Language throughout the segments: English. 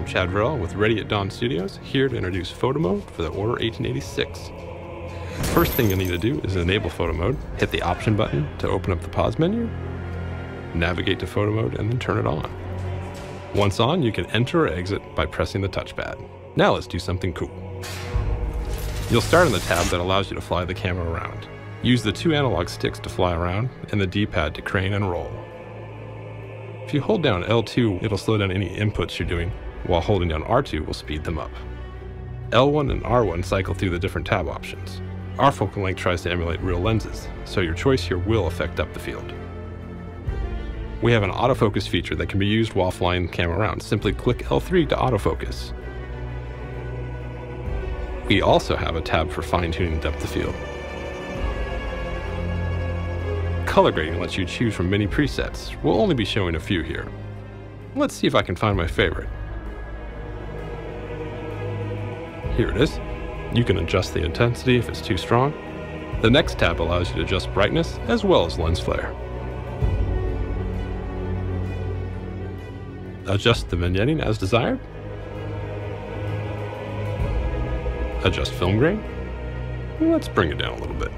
I'm Chad Varel with Ready at Dawn Studios, here to introduce photo mode for the Order 1886. First thing you'll need to do is enable photo mode, hit the option button to open up the pause menu, navigate to photo mode, and then turn it on. Once on, you can enter or exit by pressing the touchpad. Now let's do something cool. You'll start on the tab that allows you to fly the camera around. Use the two analog sticks to fly around and the D-pad to crane and roll. If you hold down L2, it'll slow down any inputs you're doing, while holding down R2 will speed them up. L1 and R1 cycle through the different tab options. Our focal length tries to emulate real lenses, so your choice here will affect depth of field. We have an autofocus feature that can be used while flying the camera around. Simply click L3 to autofocus. We also have a tab for fine-tuning depth of field. Color grading lets you choose from many presets. We'll only be showing a few here. Let's see if I can find my favorite. Here it is. You can adjust the intensity if it's too strong. The next tab allows you to adjust brightness as well as lens flare. Adjust the vignetting as desired. Adjust film grain. Let's bring it down a little bit.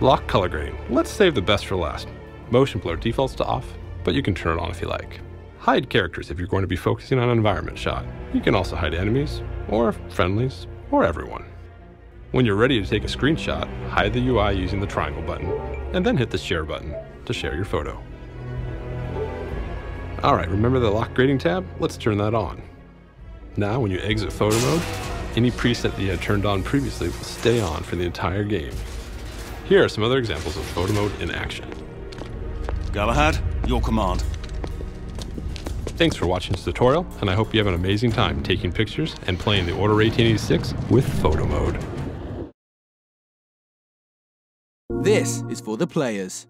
Lock color grading. Let's save the best for last. Motion blur defaults to off, but you can turn it on if you like. Hide characters if you're going to be focusing on an environment shot. You can also hide enemies, or friendlies, or everyone. When you're ready to take a screenshot, hide the UI using the triangle button, and then hit the share button to share your photo. All right, remember the lock grading tab? Let's turn that on. Now, when you exit photo mode, any preset that you had turned on previously will stay on for the entire game. Here are some other examples of photo mode in action. Galahad, your command. Thanks for watching this tutorial, and I hope you have an amazing time taking pictures and playing the Order 1886 with photo mode. This is for the players.